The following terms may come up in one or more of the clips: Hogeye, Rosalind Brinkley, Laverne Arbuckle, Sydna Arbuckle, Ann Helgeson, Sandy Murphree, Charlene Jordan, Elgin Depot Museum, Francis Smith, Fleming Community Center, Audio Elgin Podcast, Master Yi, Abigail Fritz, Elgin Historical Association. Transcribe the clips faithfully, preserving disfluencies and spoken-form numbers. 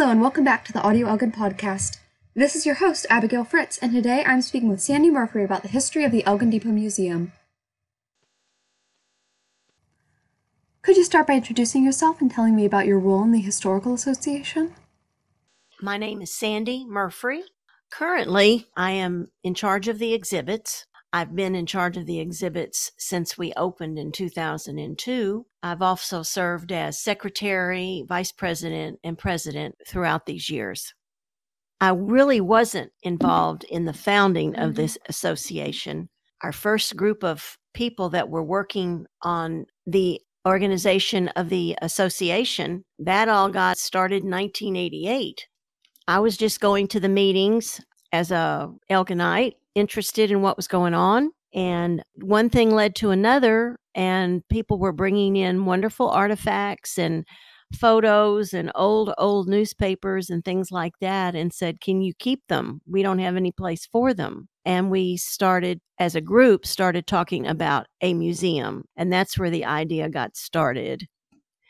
Hello and welcome back to the Audio Elgin Podcast. This is your host, Abigail Fritz, and today I'm speaking with Sandy Murphree about the history of the Elgin Depot Museum. Could you start by introducing yourself and telling me about your role in the Historical Association? My name is Sandy Murphree. Currently, I am in charge of the exhibits. I've been in charge of the exhibits since we opened in two thousand two. I've also served as secretary, vice president, and president throughout these years. I really wasn't involved in the founding of this association. Our first group of people that were working on the organization of the association, that all got started in nineteen eighty-eight. I was just going to the meetings as a Elginite, interested in what was going on, and one thing led to another, and people were bringing in wonderful artifacts and photos and old old newspapers and things like that, and said, "Can you keep them? We don't have any place for them." And we started as a group started talking about a museum, and that's where the idea got started.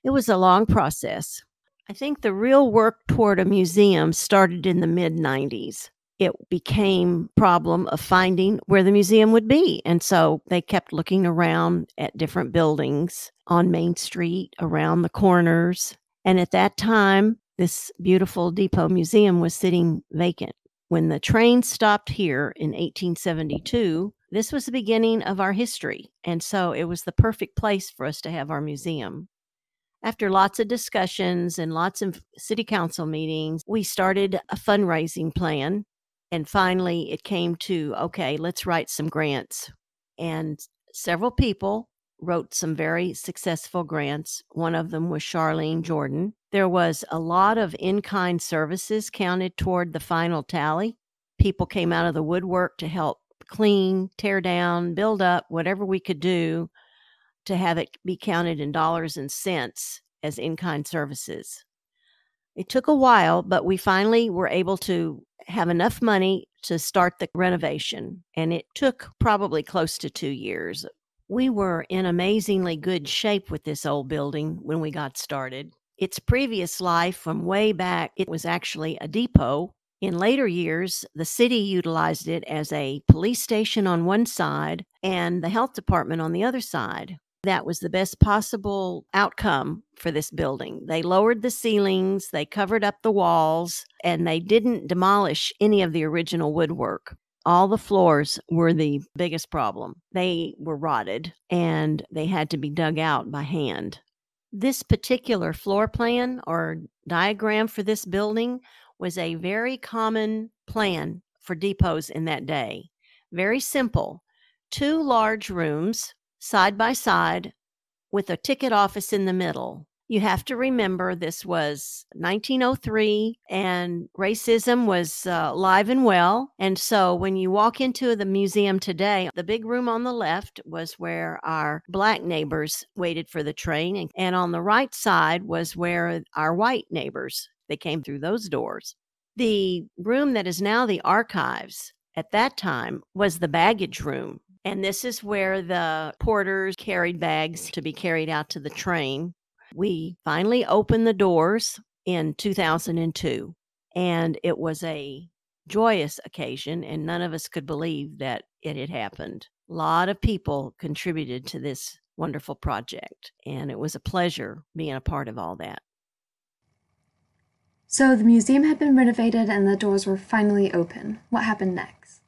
It was a long process. I think the real work toward a museum started in the mid nineties. It became a problem of finding where the museum would be. And so they kept looking around at different buildings on Main Street, around the corners. And at that time, this beautiful depot museum was sitting vacant. When the train stopped here in eighteen seventy-two, this was the beginning of our history. And so it was the perfect place for us to have our museum. After lots of discussions and lots of city council meetings, we started a fundraising plan. And finally, it came to, okay, let's write some grants. And several people wrote some very successful grants. One of them was Charlene Jordan. There was a lot of in-kind services counted toward the final tally. People came out of the woodwork to help clean, tear down, build up, whatever we could do to have it be counted in dollars and cents as in-kind services. It took a while, but we finally were able to have enough money to start the renovation, and it took probably close to two years. We were in amazingly good shape with this old building when we got started. Its previous life from way back, it was actually a depot. In later years, the city utilized it as a police station on one side and the health department on the other side. That was the best possible outcome for this building. They lowered the ceilings, they covered up the walls, and they didn't demolish any of the original woodwork. All the floors were the biggest problem. They were rotted, and they had to be dug out by hand. This particular floor plan or diagram for this building was a very common plan for depots in that day. Very simple. Two large rooms side by side with a ticket office in the middle. You have to remember this was nineteen oh three and racism was uh, alive and well. And so when you walk into the museum today, the big room on the left was where our black neighbors waited for the train. And on the right side was where our white neighbors, they came through those doors. The room that is now the archives at that time was the baggage room. And this is where the porters carried bags to be carried out to the train. We finally opened the doors in two thousand two, and it was a joyous occasion, and none of us could believe that it had happened. A lot of people contributed to this wonderful project, and it was a pleasure being a part of all that. So the museum had been renovated, and the doors were finally open. What happened next?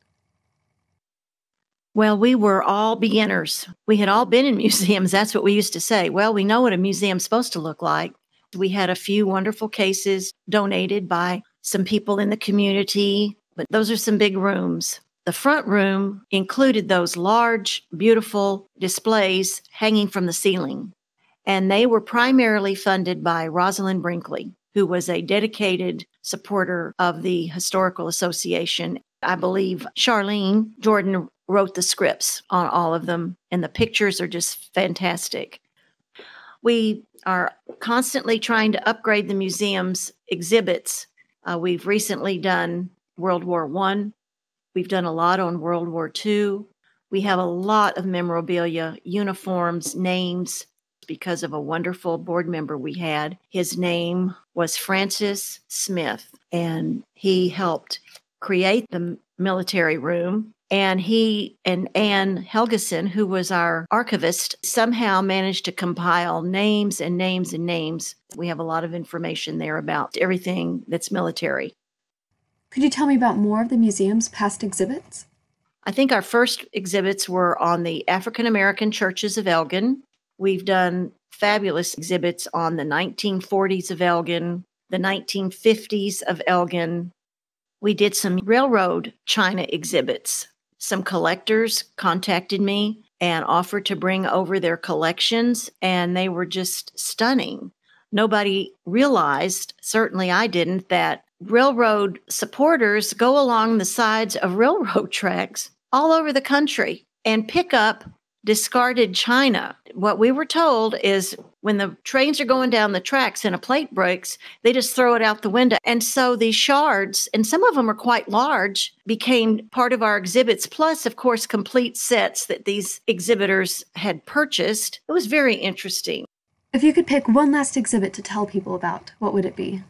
Well, we were all beginners. We had all been in museums. That's what we used to say. Well, we know what a museum's supposed to look like. We had a few wonderful cases donated by some people in the community, but those are some big rooms. The front room included those large, beautiful displays hanging from the ceiling, and they were primarily funded by Rosalind Brinkley, who was a dedicated supporter of the Historical Association. I believe Charlene Jordan wrote the scripts on all of them, and the pictures are just fantastic. We are constantly trying to upgrade the museum's exhibits. Uh, we've recently done World War One. We've done a lot on World War Two. We have a lot of memorabilia, uniforms, names, because of a wonderful board member we had. His name was Francis Smith, and he helped create the military room. And he and Ann Helgeson, who was our archivist, somehow managed to compile names and names and names. We have a lot of information there about everything that's military. Could you tell me about more of the museum's past exhibits? I think our first exhibits were on the African-American churches of Elgin. We've done fabulous exhibits on the nineteen forties of Elgin, the nineteen fifties of Elgin. We did some railroad china exhibits. Some collectors contacted me and offered to bring over their collections, and they were just stunning. Nobody realized, certainly I didn't, that railroad supporters go along the sides of railroad tracks all over the country and pick up discarded china. What we were told is when the trains are going down the tracks and a plate breaks, they just throw it out the window. And so these shards, and some of them are quite large, became part of our exhibits, plus, of course, complete sets that these exhibitors had purchased. It was very interesting. If you could pick one last exhibit to tell people about, what would it be?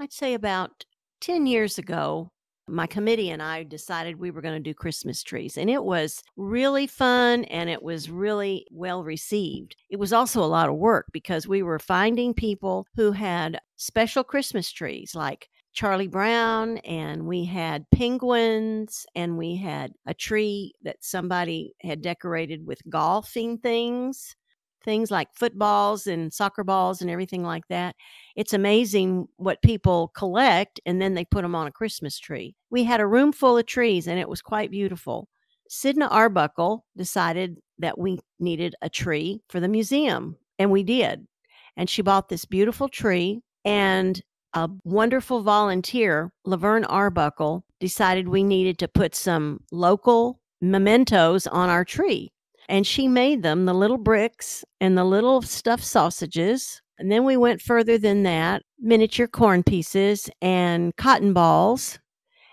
I'd say about ten years ago, my committee and I decided we were going to do Christmas trees, and it was really fun and it was really well received. It was also a lot of work because we were finding people who had special Christmas trees like Charlie Brown, and we had penguins, and we had a tree that somebody had decorated with golfing things. Things like footballs and soccer balls and everything like that. It's amazing what people collect, and then they put them on a Christmas tree. We had a room full of trees, and it was quite beautiful. Sydna Arbuckle decided that we needed a tree for the museum, and we did. And she bought this beautiful tree, and a wonderful volunteer, Laverne Arbuckle, decided we needed to put some local mementos on our tree. And she made them, the little bricks and the little stuffed sausages. And then we went further than that, miniature corn pieces and cotton balls.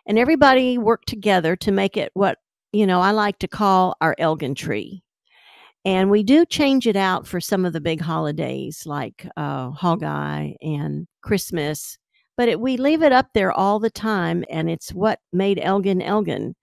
And everybody worked together to make it what, you know, I like to call our Elgin tree. And we do change it out for some of the big holidays like uh, Hogeye and Christmas. But it, we leave it up there all the time, and it's what made Elgin Elgin.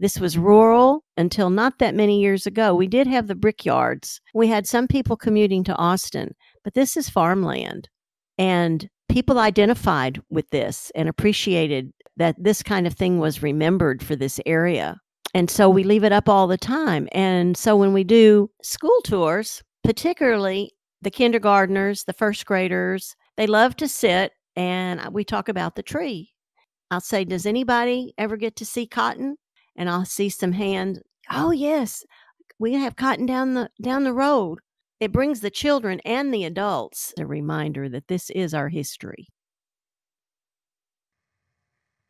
This was rural until not that many years ago. We did have the brickyards. We had some people commuting to Austin, but this is farmland. And people identified with this and appreciated that this kind of thing was remembered for this area. And so we leave it up all the time. And so when we do school tours, particularly the kindergartners, the first graders, they love to sit and we talk about the tree. I'll say, does anybody ever get to see cotton? And I'll see some hand, oh, yes, we have cotton down the down the road. It brings the children and the adults a reminder that this is our history.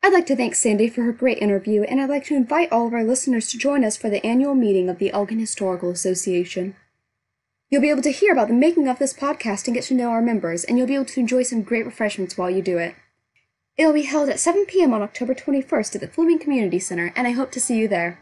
I'd like to thank Sandy for her great interview, and I'd like to invite all of our listeners to join us for the annual meeting of the Elgin Historical Association. You'll be able to hear about the making of this podcast and get to know our members, and you'll be able to enjoy some great refreshments while you do it. It will be held at seven p.m. on October twenty-first at the Fleming Community Center, and I hope to see you there.